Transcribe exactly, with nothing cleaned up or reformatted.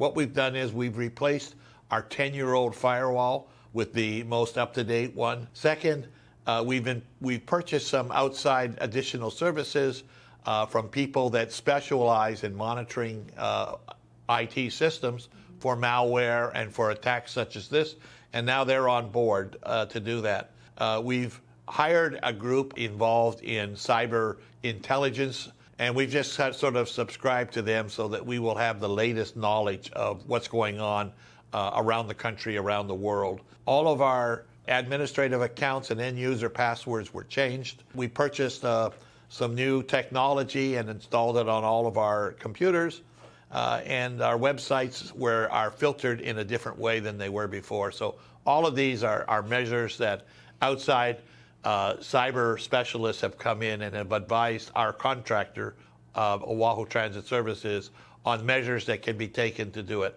What we've done is we've replaced our ten-year-old firewall with the most up-to-date one. Second, uh, we've, in, we've purchased some outside additional services uh, from people that specialize in monitoring uh, I T systems for malware and for attacks such as this, and now they're on board uh, to do that. Uh, we've hired a group involved in cyber intelligence, and we've just sort of subscribed to them so that we will have the latest knowledge of what's going on uh, around the country, around the world. All of our administrative accounts and end-user passwords were changed. We purchased uh, some new technology and installed it on all of our computers. Uh, and our websites were, are filtered in a different way than they were before. So all of these are, are measures that outside uh, cyber specialists have come in and have advised our contractor, uh, Oahu Transit Services, on measures that can be taken to do it.